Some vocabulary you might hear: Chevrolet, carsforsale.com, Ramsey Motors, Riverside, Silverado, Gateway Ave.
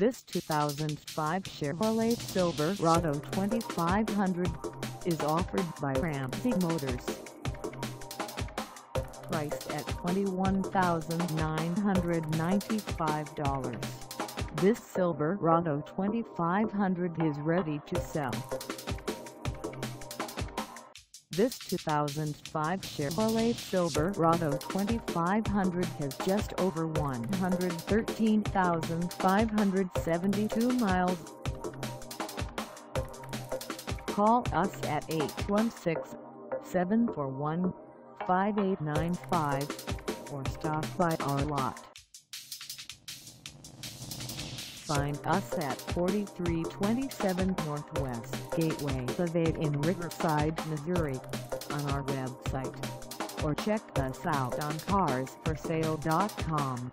This 2005 Chevrolet Silverado 2500 is offered by Ramsey Motors. Priced at $21,995, this Silverado 2500 is ready to sell. This 2005 Chevrolet Silverado 2500 has just over 113,572 miles. Call us at 816-741-5895 or stop by our lot. Find us at 4327 Northwest Gateway Ave in Riverside, Missouri, on our website, or check us out on carsforsale.com.